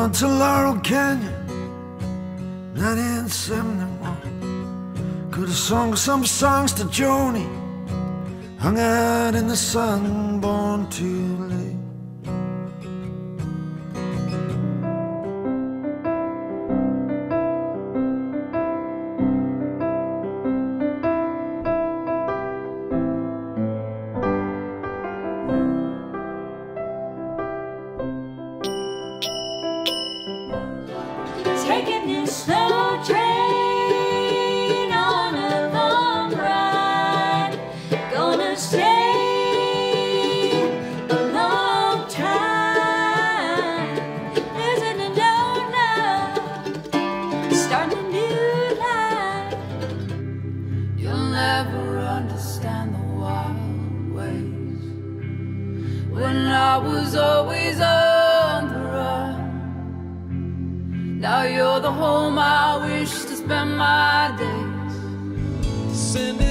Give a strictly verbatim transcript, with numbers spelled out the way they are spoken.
on to Laurel Canyon, nineteen seventy-one. Could've sung some songs to Joni, hung out in the sun, born too late. Taking this slow train on a long ride, gonna stay a long time. Isn't it don't know, starting a new life. You'll never understand the wild ways when I was always on the run. Now you're the home I wish to spend my days.